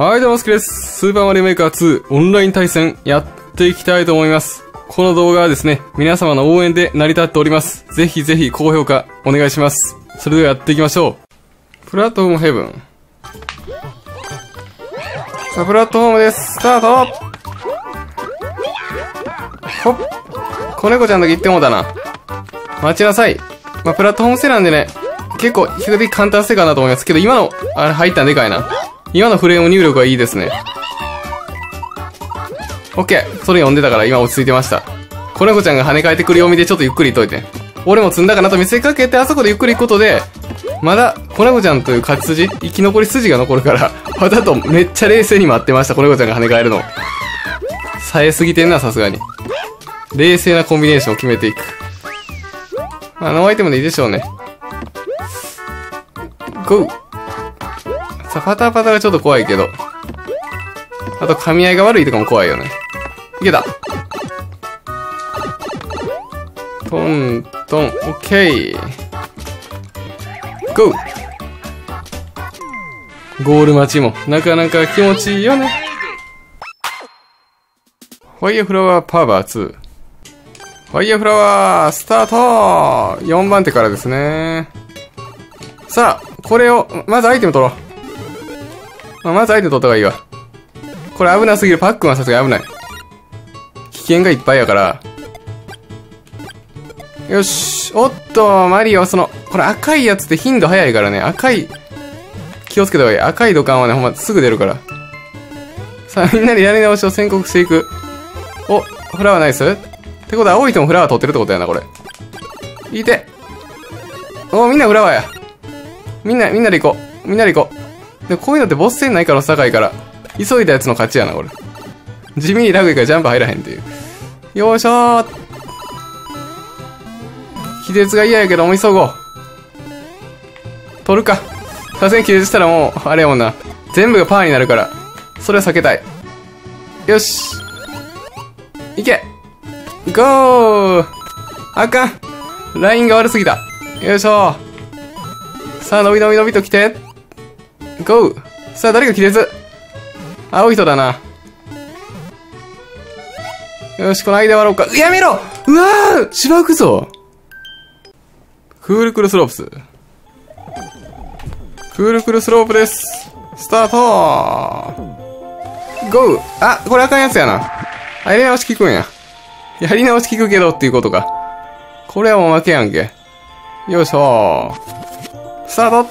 はい、どうも、すけです。スーパーマリオメーカー2オンライン対戦やっていきたいと思います。この動画はですね、皆様の応援で成り立っております。ぜひぜひ高評価お願いします。それではやっていきましょう。プラットフォームヘブン。さあ、プラットフォームです。スタート！ほっ！子猫ちゃんだけ行ってもだな。待ちなさい。まあ、プラットフォーム性なんでね、結構比較的簡単性かなと思いますけど、今の、あれ入ったんでかいな。今のフレーム入力はいいですね。OK。それ読んでたから今落ち着いてました。子猫ちゃんが跳ね返ってくるよう見てちょっとゆっくりといて。俺も積んだかなと見せかけて、あそこでゆっくり行くことで、まだ子猫ちゃんという勝ち筋、生き残り筋が残るから、わざとめっちゃ冷静に待ってました、子猫ちゃんが跳ね返るの。冴えすぎてんな、さすがに。冷静なコンビネーションを決めていく。まあ、ノーアイテムでいいでしょうね。ゴー。さあ、パタパタがちょっと怖いけど。あと、噛み合いが悪いとかも怖いよね。いけた。トントン、オッケー。ゴー。ゴール待ちも、なかなか気持ちいいよね。ファイヤーフラワーパワー2。ファイヤーフラワー、スタート !4 番手からですね。さあ、これを、まずアイテム取ろう。まず相手取った方がいいわ。これ危なすぎる。パックンはさすがに危ない。危険がいっぱいやから。よし。おっと、マリオ、これ赤いやつって頻度早いからね。赤い、気をつけた方がいい。赤い土管はね、ほんますぐ出るから。さあ、みんなでやり直しを宣告していく。お、フラワーナイスってことは、青い人もフラワー取ってるってことやな、これ。いて。お、みんなフラワーや。みんなで行こう。みんなで行こう。でこういうのってボス戦ないから、高いから。急いだやつの勝ちやな、これ。地味にラグいからジャンプ入らへんっていう。よいしょー。気絶が嫌やけど、もう急ごう。取るか。さすがに気絶したらもう、あれやもんな。全部がパーになるから。それは避けたい。よし。いけ。ゴー。あかん。ラインが悪すぎた。よいしょー。さあ、伸び伸び伸びと来て。ゴー。さあ、誰が気絶？青い人だな。よし、この間割ろうか。やめろ！うわぁ！しばくぞ！クールクルスロープス。クールクルスロープです。スタートー！ゴー！あ、これあかんやつやな。やり直し聞くんや。やり直し聞くけどっていうことか。これはもう負けやんけ。よいしょー。スタート！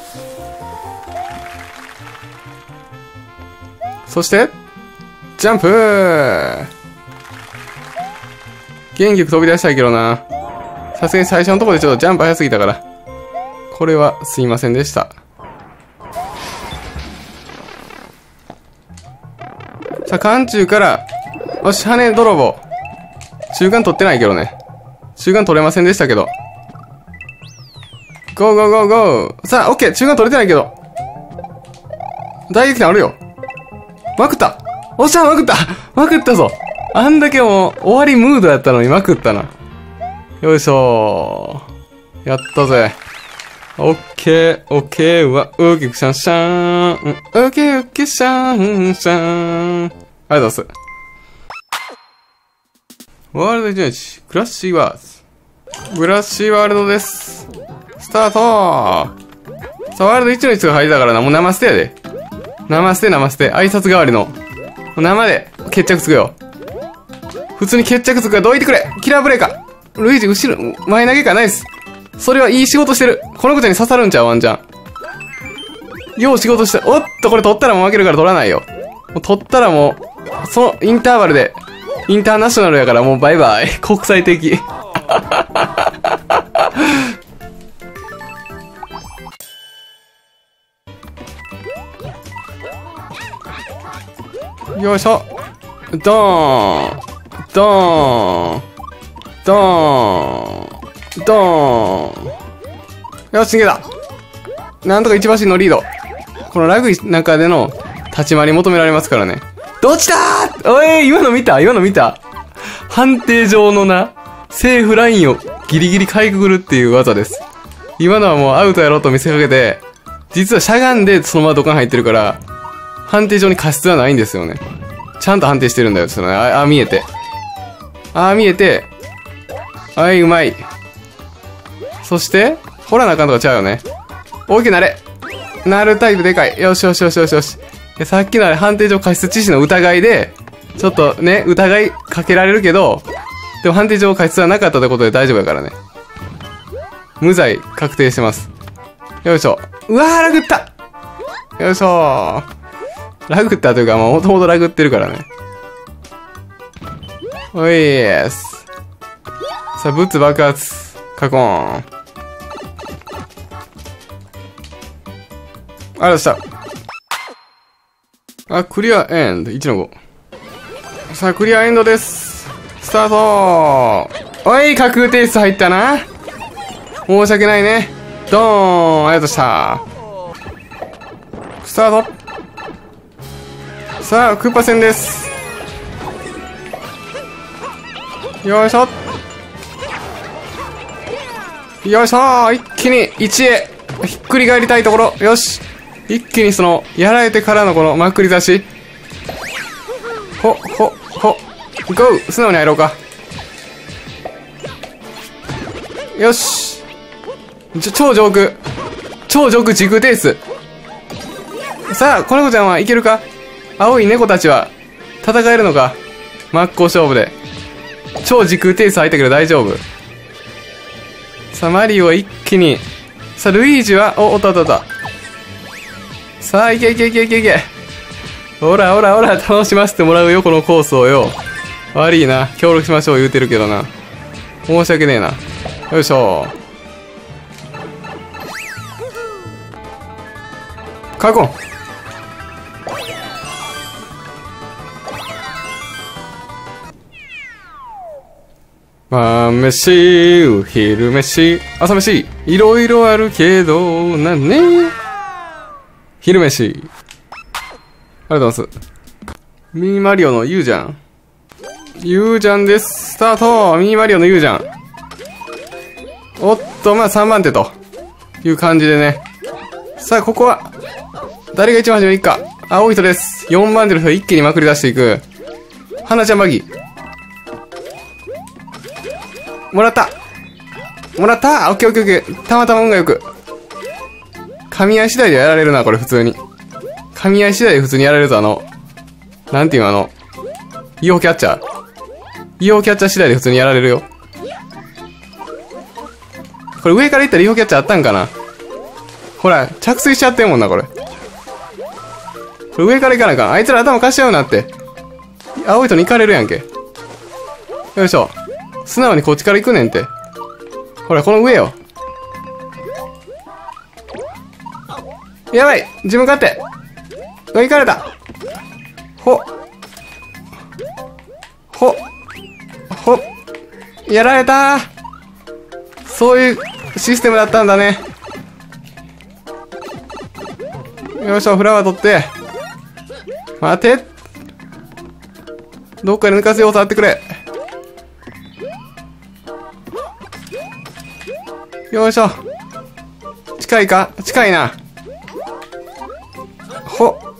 そして、ジャンプー！元気よく飛び出したいけどな。さすがに最初のところでちょっとジャンプ早すぎたから。これはすいませんでした。さあ、缶中から、よし、羽泥棒。中間取ってないけどね。中間取れませんでしたけど。ゴーゴーゴーゴー。さあ、オッケー！中間取れてないけど。大逆転あるよ。まくった！おっしゃ、まくった！まくったぞ！あんだけもう、終わりムードやったのにまくったな。よいしょー。やったぜ。オッケー、オッケーは、ウキクシャンシャーン。ウキウキシャンシャーン。ありがとうございます。ワールド1日、クラッシーワールド。クラッシーワールドです。スタートー！さあ、ワールド1日が入ったからな、もう生捨てやで。生捨て生捨て。挨拶代わりの。生で決着つくよ。普通に決着つくからどいてくれ。キラーブレーカー。ルイージ、後ろ、前投げか。ナイス。それはいい仕事してる。この子ちゃんに刺さるんちゃうワンちゃん。よう仕事した。おっと、これ取ったらもう負けるから取らないよ。もう取ったらもう、そのインターバルで、インターナショナルやからもうバイバイ。国際的。よいしょ。ドーン。ドーン。ドーン。ドーン。よし、逃げた。なんとか一橋のリード。このラグい中での立ち回り求められますからね。どっちだー！おい、今の見た。判定上のな、セーフラインをギリギリかいくぐるっていう技です。今のはもうアウトやろうと見せかけて、実はしゃがんでそのまま土管入ってるから、判定上に過失はないんですよね。ちゃんと判定してるんだよ、その、ああ見えて。ああ見えて。はい、うまい。そして、掘らなあかんとかちゃうよね。大きくなれ。なるタイプでかい。よしよしよしよしよし。で、さっきのあれ、判定上過失致死の疑いで、ちょっとね、疑いかけられるけど、でも判定上過失はなかったということで大丈夫やからね。無罪確定してます。よいしょ。うわー、ラグった!よいしょー。ラグったというか、もともとラグってるからね。おいーす。さあ、ブツ爆発。カコーン。あらした。あ、クリアエンド。1の5。さあ、クリアエンドです。スタートー。おい、確定室入ったな。申し訳ないね。ドーン、ありがとうした。スタート。さあ、クーパ戦です。よいしょ。よいしょ。一気に1へひっくり返りたいところ。よし。一気にその、やられてからのこのまくり出し。ほ、ほ、ほ。ゴー!素直に入ろうか。よし。超上空。超上空時空停止。さあ、この子ちゃんはいけるか?青い猫たちは戦えるのか?真っ向勝負で。超時空停止入ったけど大丈夫。さあ、マリオは一気に。さあ、ルイージは、おったおったおった。さあ、いけいけいけいけいけ。おらおらおら、楽しませてもらうよ、このコースをよ。悪いな。協力しましょう言うてるけどな。申し訳ねえな。よいしょ。カゴン。晩飯、お昼飯、朝飯、いろいろあるけど、なね。昼飯。ありがとうございます。ミニマリオのゆうじゃん。ゆうじゃんです。スタート!ミニマリオのゆうじゃん。おっと、まあ3番手という感じでね。さあ、ここは、誰が一番初めに行くか。青い人です。4番手の人一気にまくり出していく。花ちゃんバギー。もらった。もらった。オッケーオッケーオッケー。たまたま運がよく。噛み合い次第でやられるな、これ普通に。噛み合い次第で普通にやられるぞ、なんていうの、EO キャッチャー。EO キャッチャー次第で普通にやられるよ。これ上から行ったら EO キャッチャーあったんかな。ほら、着水しちゃってんもんな、これ。上から行かないか。あいつら頭貸しちゃうなって。青い人に行かれるやんけ。よいしょ。素直にこっちから行くねんって。ほら、この上よ。やばい!自分勝手!行かれた!ほ!ほ!ほ!やられたー!そういうシステムだったんだね。よいしょ、フラワー取って。待て!どっかで抜かすよう触ってくれ。よいしょ。近いか?近いな。ほっ。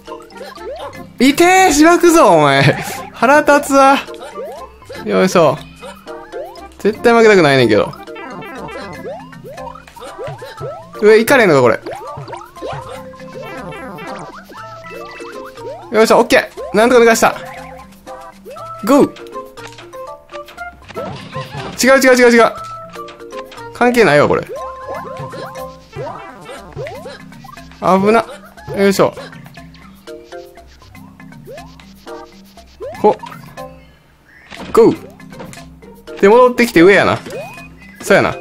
いてー!しばくぞ、お前。腹立つわ。よいしょ。絶対負けたくないねんけど。上、行かれんのか、これ。よいしょ、オッケー。なんとか抜かした。ゴー。違う違う違う違う。関係ないわ、これ。危な。よいしょ。ほっ。ゴー。で、戻ってきて上やな。そうやな。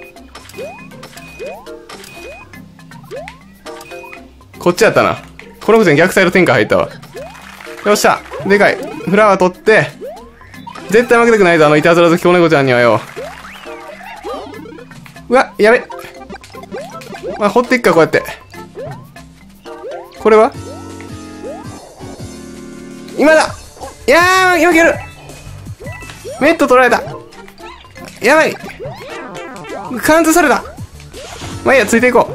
こっちやったな。この子ちゃん逆サイド展開入ったわ。よっしゃ、でかい。フラワー取って。絶対負けたくないぞ、いたずら好き子猫ちゃんにはよ。うわ、やべ。まあ、掘っていくか、こうやって。これは今だ!いやー、今蹴る!メット取られた。やばい。貫通された。まあ、いいや、ついていこ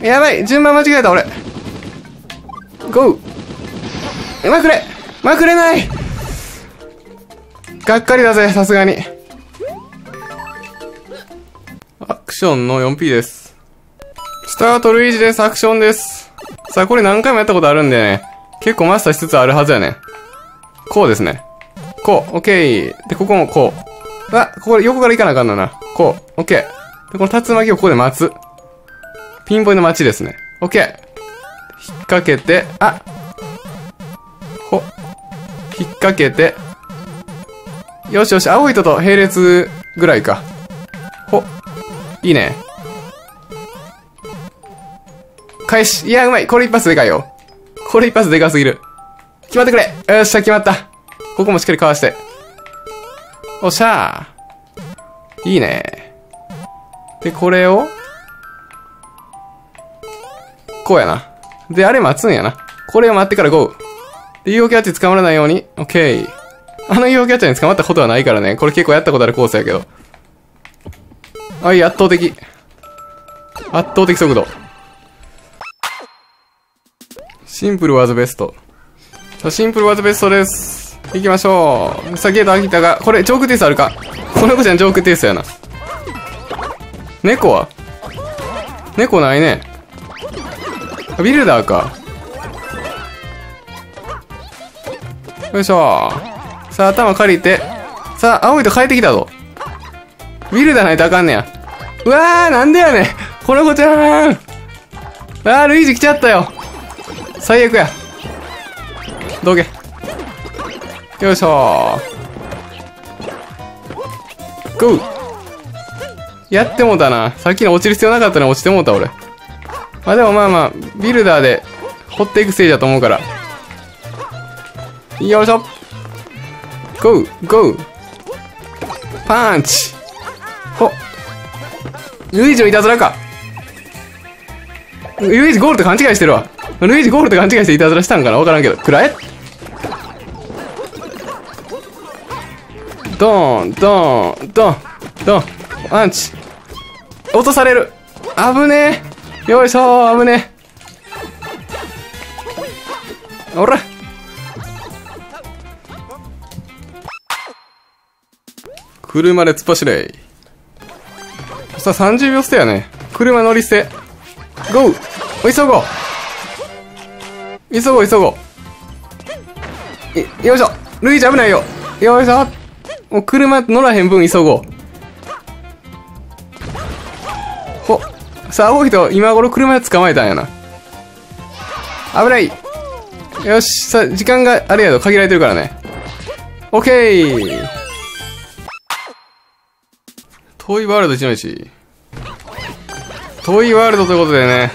う。やばい、順番間違えた、俺。馬くれ、馬くれない、がっかりだぜ、さすがに。アクションの 4P です。スタートルイージです、アクションです。さあ、これ何回もやったことあるんでね、結構マスターしつつあるはずやね。こうですね。こう、オッケー。で、ここもこう。あ、ここ横から行かなあかんのな。こう、オッケー。で、この竜巻をここで待つ。ピンポイント待ちですね。オッケー。引っ掛けて、あほ。引っ掛けて、よしよし、青い糸と並列ぐらいか。ほ。いいね。開始。いや、うまい。これ一発でかいよ。これ一発でかすぎる。決まってくれ。よっしゃ、決まった。ここもしっかりかわして。おっしゃー。いいね。で、これを、こうやな。で、あれ待つんやな。これを待ってからゴー。で、UOキャッチ捕まらないように。オッケー。あの UOキャッチャーに捕まったことはないからね。これ結構やったことあるコースやけど。あ、いい、圧倒的。圧倒的速度。シンプルワーズベスト。さあ、シンプルワーズベストです。行きましょう。さあ、ゲート開けたが、これ、ジョークテイストあるか。この子ちゃん、ジョークテイストやな。猫は猫ないね。ビルダーか。よいしょ。さあ、頭借りて。さあ、青いと変えてきたぞ。ビルダーないとあかんねや。うわー、なんでやねん。この子ちゃん。あー、ルイージ来ちゃったよ。最悪や。どけ。よいしょー。ゴー。やってもうたな。さっきの落ちる必要なかったのに落ちてもうた、俺。まあでもまあまあ、ビルダーで掘っていくせいだと思うから。よいしょ。ゴー、ゴー。パンチ。ほ。ルイージのいたずらか。ルイージゴールと勘違いしてるわ。ルイージゴールと勘違いしていたずらしたんかなわからんけど。くらえ。ドーン、ドーン、ドーン、ドーン。パンチ。落とされる。危ねえ。よいしょー、危ねえ。おら。車で突っ走れ。さあ、30秒捨てやね。車乗り捨て。ゴー。急ごう。急ごう、急ごう。よいしょ。ルイージ危ないよ。よいしょ。もう車乗らへん分急ごう。ほ。さあ、青い人、今頃車捕まえたんやな。危ない。よし。さあ、時間があれやと限られてるからね。オッケー。トイワールド1の1。トイワールドということでね、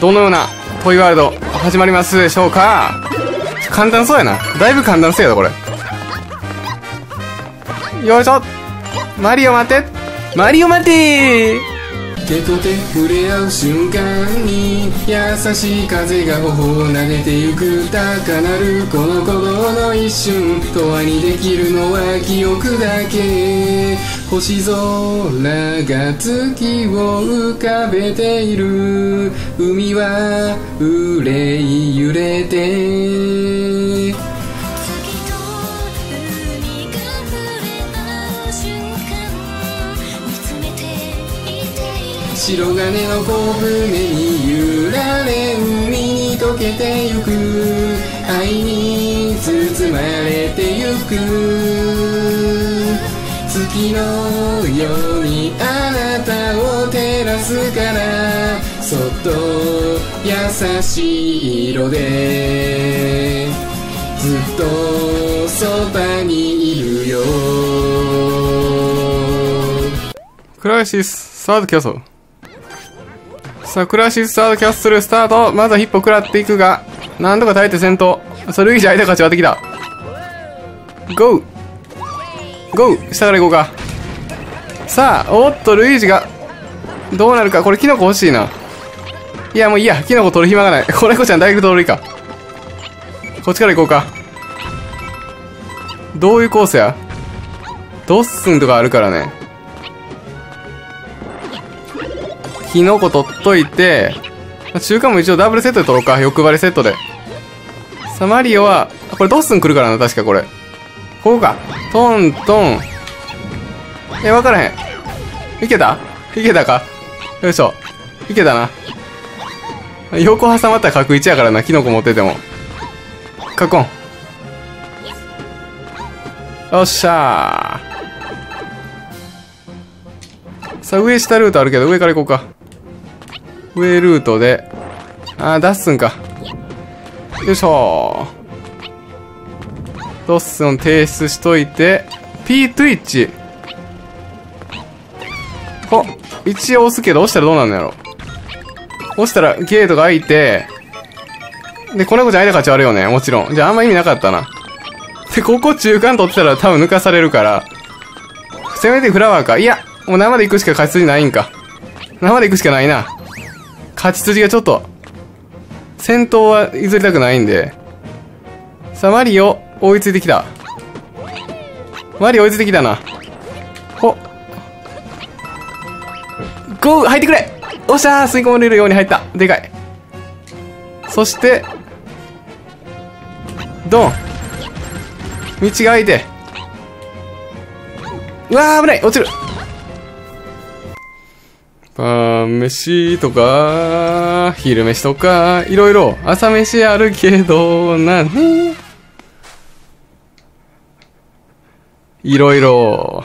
どのようなトイワールド始まりますでしょうか。簡単そうやな。だいぶ簡単そうやだ、これ。よいしょ。マリオ待て。マリオ待てー。手と手触れ合う瞬間に優しい風が頬を投げてゆく高鳴るこの鼓動の一瞬永遠にできるのは記憶だけ星空が月を浮かべている海は憂い揺れて白金の小舟に揺られ海に溶けてゆく愛に包まれてゆく月のようにあなたを照らすからそっと優しい色でずっとそばにいるよクライシスサード競争さあ、クラシスサードキャッスルスタート。まずはヒッポ食らっていくが、なんとか耐えて先頭。さあ、ルイージ相手勝ち割ってきた。ゴー。ゴー。下から行こうか。さあ、おっと、ルイージが、どうなるか。これ、キノコ欲しいな。いや、もういいや。キノコ取る暇がない。これ、こちゃん、大学通りか。こっちから行こうか。どういうコースやドッスンとかあるからね。キノコ取っといて、中間も一応ダブルセットで取ろうか。欲張りセットで。さあマリオは、これドッスン来るからな、確かこれ。ここか。トントン。わからへん。いけたか。よいしょ。いけたな。横挟まったら角1やからな、キノコ持ってても。カコン。よっしゃー。さあ、上下ルートあるけど、上から行こうか。上ルートで。ダッスンか。よいしょー。ドッスン提出しといて、P トゥイッチ。ほ、一応押すけど、押したらどうなんのやろ。押したらゲートが開いて、で、子猫ちゃん間価値あるよね、もちろん。じゃああんま意味なかったな。で、ここ中間取ってたら多分抜かされるから、せめてフラワーか。いや、もう生で行くしか勝ち筋ないんか。生で行くしかないな。勝ち筋がちょっと、先頭は譲りたくないんで。さあ、マリオ。追いついてきた。マリオ追いついてきたな。ほっ。ゴー入ってくれ。おっしゃー、吸い込まれるように入った。でかい。そして、ドン。道が開いて。うわー、危ない。落ちる。パン飯とか、昼飯とか、いろいろ朝飯あるけど、いろいろ。